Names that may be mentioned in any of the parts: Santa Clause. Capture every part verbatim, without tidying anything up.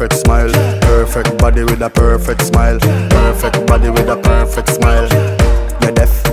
perfect smile. Perfect body with a perfect smile. Perfect body with a perfect smile. You're deaf.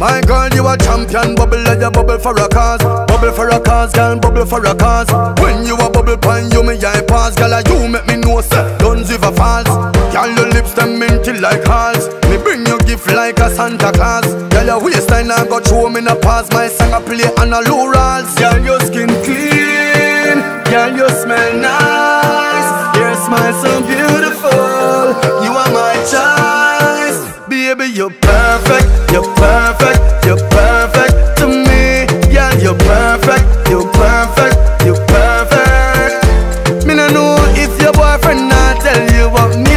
My girl, you a champion. Bubble like you bubble for a cause. Bubble for a cause, girl, bubble for a cause. When you a bubble pan, you me I pass. Girl, you make me know, sir, don't give a false. Girl, your lips them minty like halls. Me bring you gift like a Santa Claus. Girl, your waistline I got show me na pass. My song I play on a low rolls. Girl, your skin clean. Girl, you smell nice. Your smile so beautiful. You are my choice. Baby, you're perfect. You're perfect. You're perfect to me. Girl, you're perfect. You're perfect. You're perfect. Me no know if your boyfriend not tell you what me.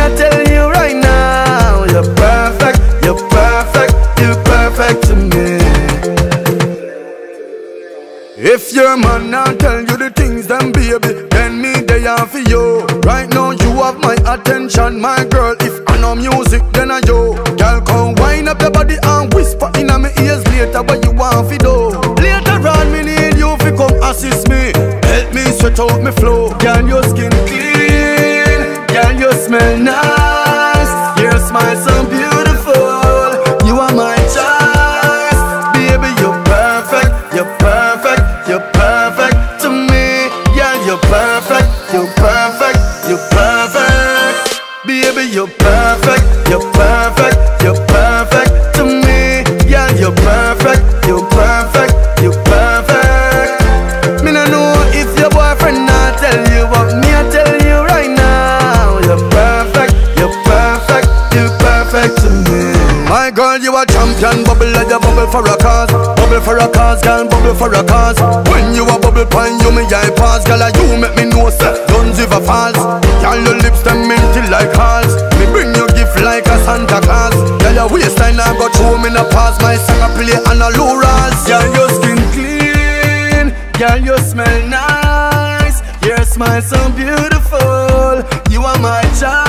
If your man not tell you the things, then baby, then me they are for you. Right now you have my attention, my girl. If I know music, then I yo. Girl, come wind up your body and whisper in my ears later what you want fi do. Later on, me need you fi come assist me, help me sweat out me flow. Girl, your skin clean. Girl, you smell nice. Your smile so beautiful. You are my choice, baby. You're perfect. You're perfect. You're perfect to me, yeah. You're perfect, you're perfect, you're perfect, baby. You're perfect, you're perfect, you're perfect to me, yeah. You're perfect, you're perfect, you're perfect. Me no know if your boyfriend not tell you what me I tell you right now. You're perfect, you're perfect, you're perfect to me. My girl, you a champion. Bubble like a bubble for a cause. Bubble for a cause, girl, bubble for a cause. When you a bubble pan, you me I pass. Girl, you make me know, sir, don't give a false. Girl, your lips them minty like halls. Me bring you gift like a Santa Clause. Girl, your waistline I got show me na pass. My song I play on a low rolls. Girl, your skin clean. Girl, you smell nice. Your smile so beautiful. You are my child.